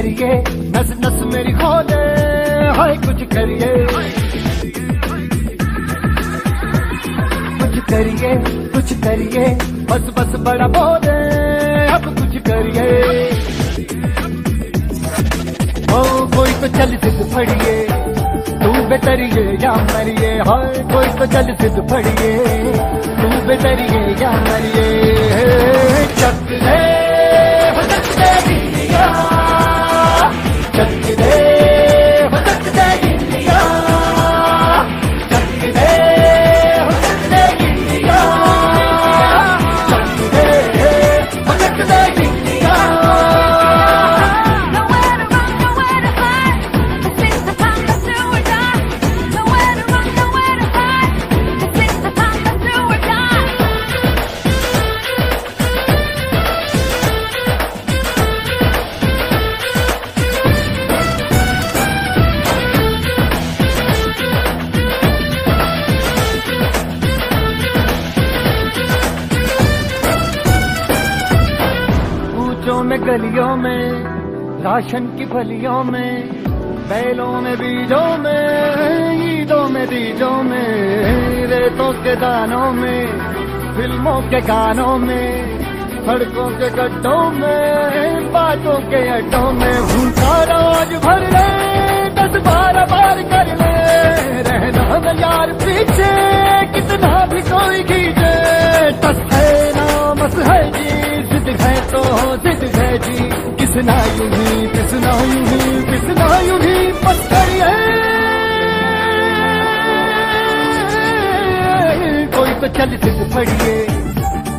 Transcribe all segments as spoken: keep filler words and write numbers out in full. करिए, नस नस मेरी खोले, हाय कुछ करिए, कुछ करिए, कुछ करिए, बस बस बड़ा बोले, अब कुछ करिए। ओ कोई तो चल जिद फड़िए, तू बेतरिए या मरिए, हाय कोई तो चल जिद फड़िए, तू बेतरिए या मरिए। चक ले में गलियों में, राशन की फलियों में, बैलों में, बीजों में, ईदों में, बीजों में, रेतों के दानों में, फिल्मों के गानों में, सड़कों के गड्ढों में, बातों के अड्डों में, भूखा रोज भर ले, दस बारह बार कर ले, रहना न यार पीछे, कितना भी कोई खींचे, तस है ना मस है जी, तो जिद है जी, किसना यूं ही, किसना यूं ही, किसना यूं ही बस करिए। कोई तो चल जिद फड़िए,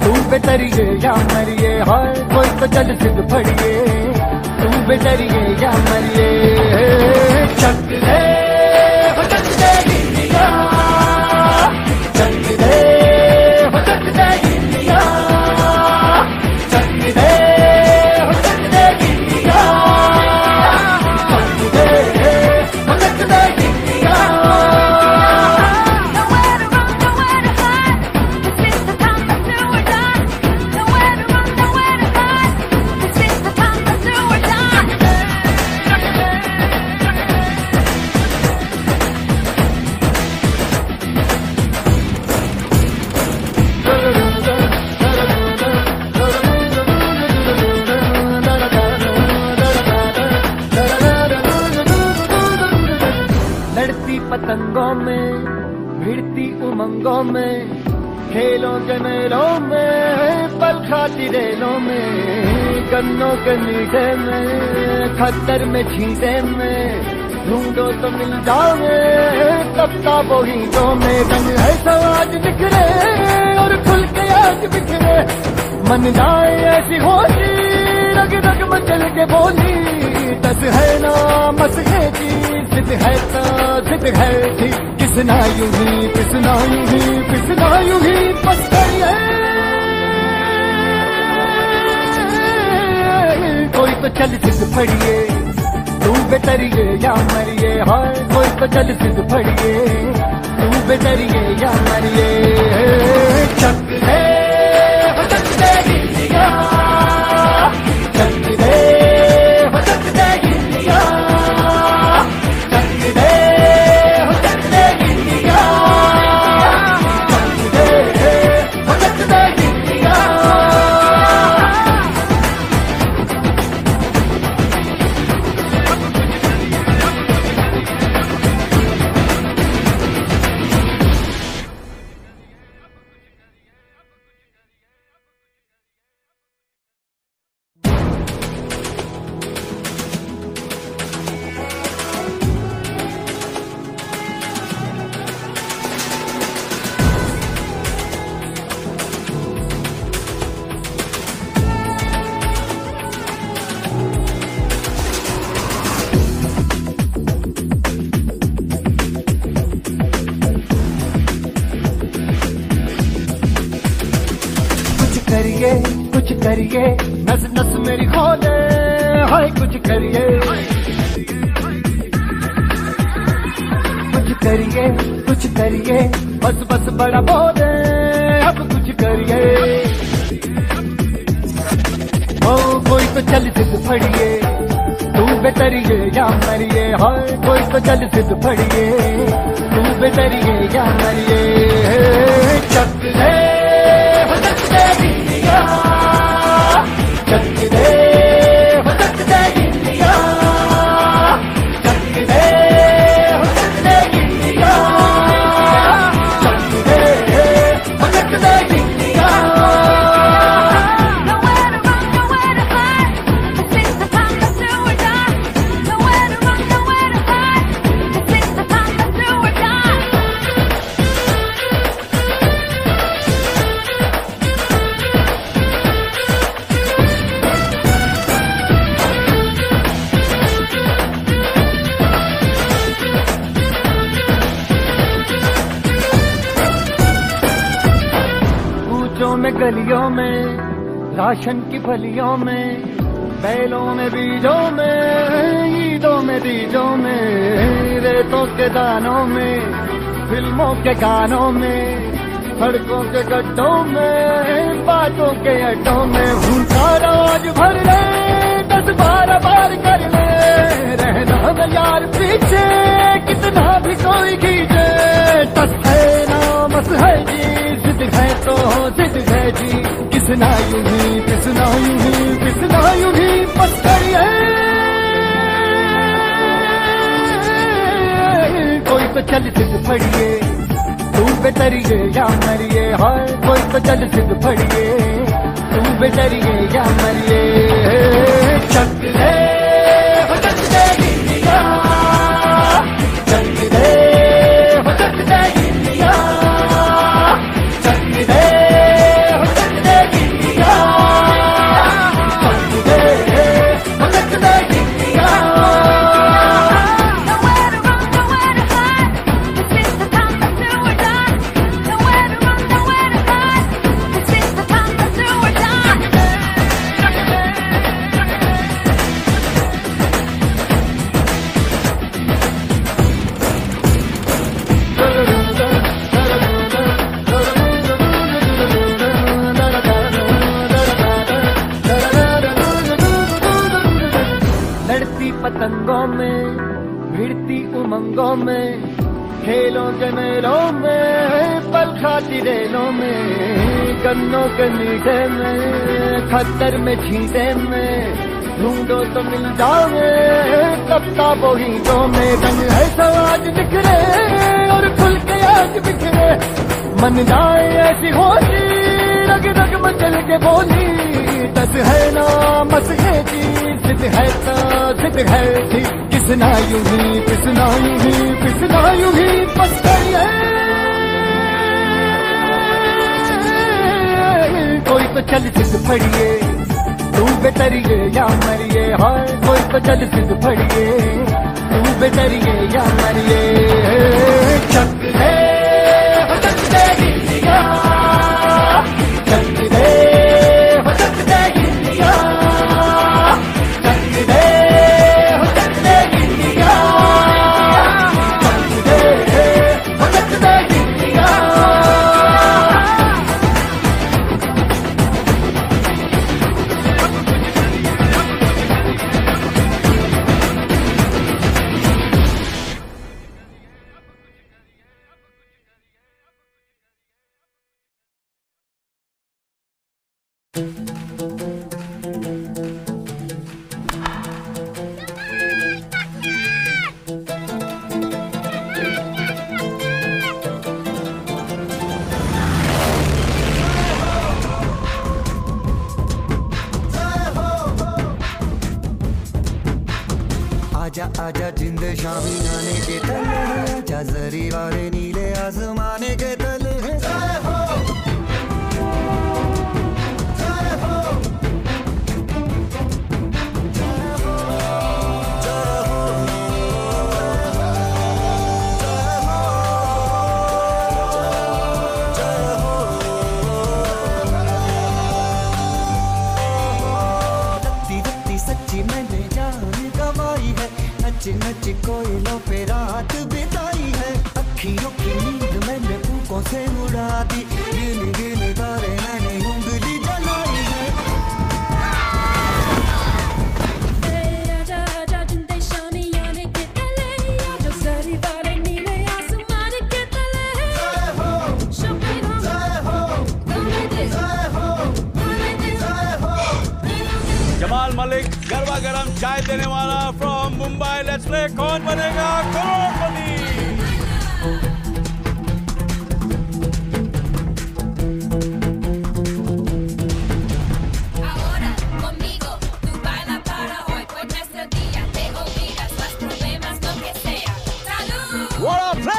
तू बेतरिए या मरिए, हाय कोई तो चल जिद फड़िए, तू बेतरिए या मरिए। चक ले पतंगों में, भिड़ती उमंगों में, खेलों के मेलों में, पल खाती रेलों में, गन्नों के मीठे में, खतर में, छींटे में, ढूंढो तो मिल जाओगे, तब ताबो ही दो में, रंग है समाज बिखरे और खुल के आज बिखरे, मन जाए ऐसी होली, रग रग मचल के बोली, तस है ना मस है जी, जिद है तो जिद है जी, किसना यूं ही, किसना यूं ही, किसना यूं ही बस करिए। कोई तो चल जिद फड़िए, तू बेतरिए या मरिए, हाय कोई तो चल जिद फड़िए, तू बेतरिए या मरिए। चक ले करिए, कुछ करिए, नस नस मेरी खोले, हाय कुछ करिए, कुछ करिए, कुछ करिए, बस बस बड़ा बोले, अब कुछ करिए। ओ कोई तो चल जिद फड़िए, तू बेतरिए या मरिए, हर कोई तो चल सिद्ध पड़िए, तू बेतरिए या मरिए। चक दे हो सकते इंडिया, चक दे हो सकते इंडिया, चक दे हो सकते इंडिया, चक दे हो सकते इंडिया। में गलियों में, राशन की फलियों में, बैलों में, बीजों में, ईदों में, बीजों में, रेतों के दानों में, फिल्मों के गानों में, सड़कों के गड्ढों में, बातों के अड्डों में। भूखा रोज भर ले, दस बारह बार कर ले, रहना यार पीछे कितना भी कोई खींचे। तस है ना मस है जी, जिद है तो जिद है जी, किसना यूं ही किसना यूं ही किसना यूं ही पत्थर है। कोई तो चल सिद्ध पड़िए, तू बेतरिए या मरिए, हाय कोई तो चल सिद्ध पड़िए, तू बेतरिए या मरिए। चक दे हो सकते इंडिया, चक दे हो सकते इंडिया, चक दे पतंगों में, भिड़ती उमंगों में, खेलों के मेलों में, पल खाती रेलों में, गन्नों के मीठे में, खतर में, छींटे में, ढूंढो तो मिल जाओ, तपता बोहितो में। रंग है समाज बिखरे और खुल के आज बिखरे, मन जाए ऐसी होली रग रग मचल के बोली। तस है ना मस है जी, जिद है तो जिद है जी, किसना यूं ही किसना यूं ही किसना यूं ही पत्थर है। कोई तो चल सिद्ध पड़िए, तू बेतरिए या मरिए, हाय कोई तो चल सिद्ध पड़िए, तू बेतरिए या मरिए। चक दे हो सकते इंडिया, चक दे हो सकते इंडिया, आजा जिंद शामी आने के तले है, आजा जरी वाले नीले आसमाने के तले है। जय हो, जय हो, जय हो, जय हो, जय हो, जय हो। दत्ती दत्ती सच्ची मैंने जान गवाई है, नच नच कोयलों पे रात बिताई है, अखियों की नींद में मलिक, गरबा गरम चाय देने वाला फ्रॉम मुंबई। लेट्स प्ले कौन बनेगा करोड़पति। What a play!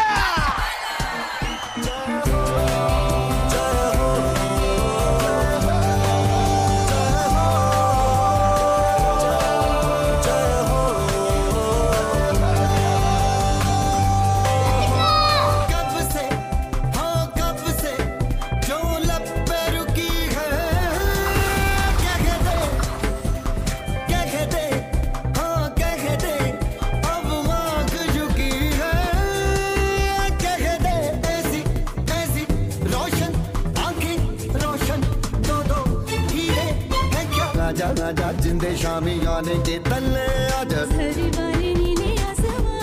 आजा जिंदे शामी गाने के तले आजा सारी बारी नीले आसमां के तले जय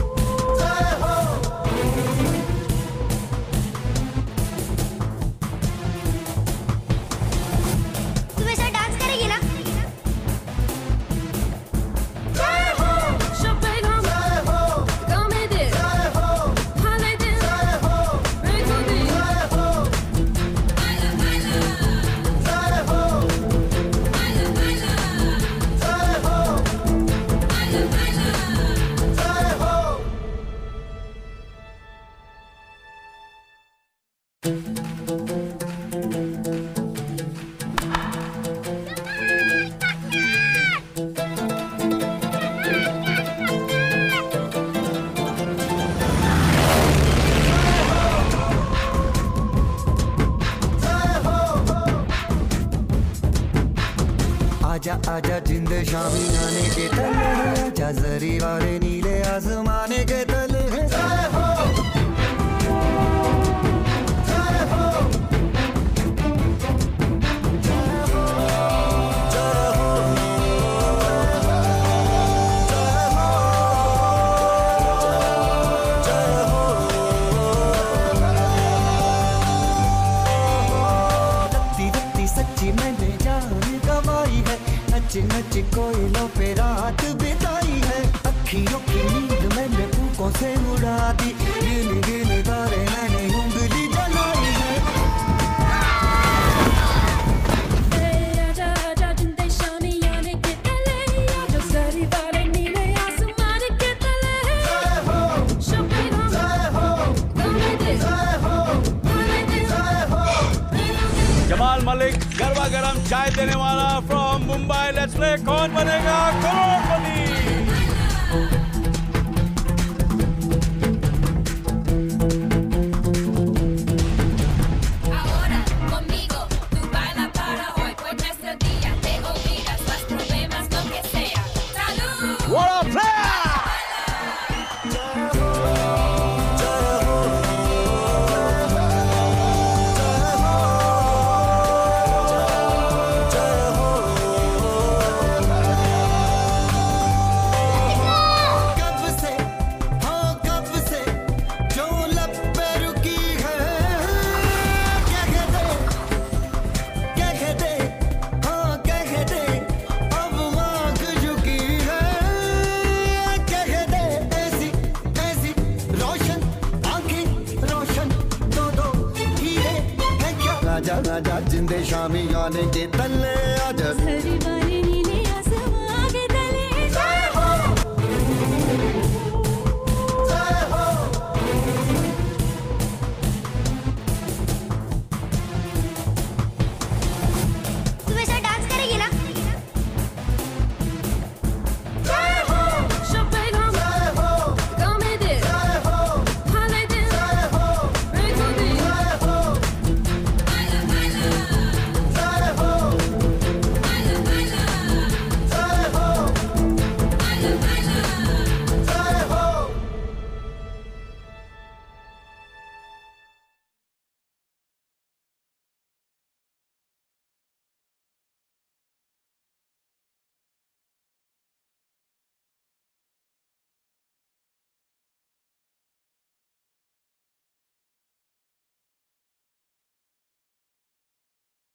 हो जय हो। तू ऐसा डांस करेगी ना जय हो शब्द हम जय हो गाँव में दे जय हो हाले दे जय हो बेचो दे जय हो। आजा आजा जिंद शामी गाने के तले आजा जरी वाले नीले आसमाने के तले जय हो जय हो जय हो जय हो जय हो जय हो। सच्ची मैंने जान गवाई है नच नच कोयलों पे रात बिताई है अखियों की नींद मैंने फूकों से उड़ा दी गिन गिन तारे मैंने उंगली जलाई है। आजा आजा जिंदे शामी गाने के तले आजा सारी बारी नीले आसमान के तले जय हो शब्द हम जय हो गाँव में दे जय हो हाले दे जय हो। जमाल मलिक, गरबा गरम चाय देने वाला फ्रॉम मुंबई। लेट्स प्ले कौन बनेगा करोड़पति। आजा आजा जिंदे शामी गाने के तले आजा सारी बारी